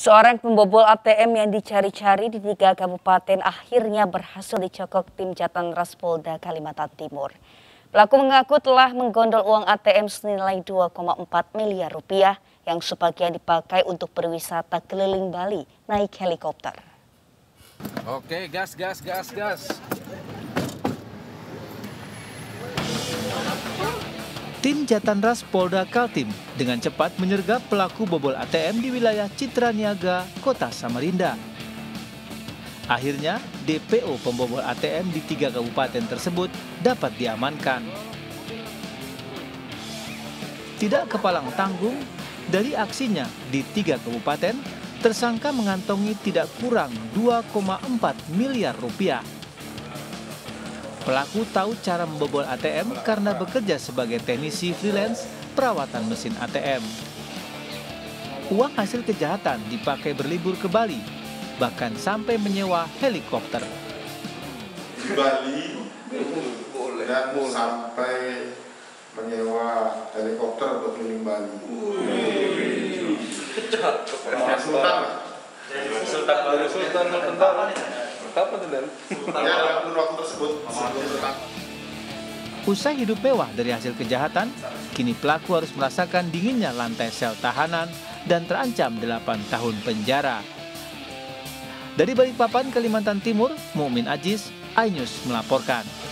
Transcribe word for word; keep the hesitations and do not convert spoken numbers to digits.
Seorang pembobol A T M yang dicari-cari di tiga kabupaten akhirnya berhasil dicokok tim Jatanras Polda, Kalimantan Timur. Pelaku mengaku telah menggondol uang A T M senilai dua koma empat miliar rupiah yang sebagian dipakai untuk berwisata keliling Bali naik helikopter. Oke, gas, gas, gas, gas. Tim Jatanras Polda Kaltim dengan cepat menyergap pelaku bobol A T M di wilayah Citra Niaga, Kota Samarinda. Akhirnya, D P O pembobol A T M di tiga kabupaten tersebut dapat diamankan. Tidak kepalang tanggung, dari aksinya di tiga kabupaten, tersangka mengantongi tidak kurang dua koma empat miliar rupiah. Pelaku tahu cara membobol A T M karena bekerja sebagai teknisi freelance perawatan mesin A T M. Uang hasil kejahatan dipakai berlibur ke Bali, bahkan sampai menyewa helikopter. Di Bali dan sampai menyewa helikopter untuk keliling Bali. Sultan baru Sultan tentara. Usai hidup mewah dari hasil kejahatan, kini pelaku harus merasakan dinginnya lantai sel tahanan dan terancam delapan tahun penjara. Dari Balikpapan, Kalimantan Timur, Mumin Ajis, iNews melaporkan.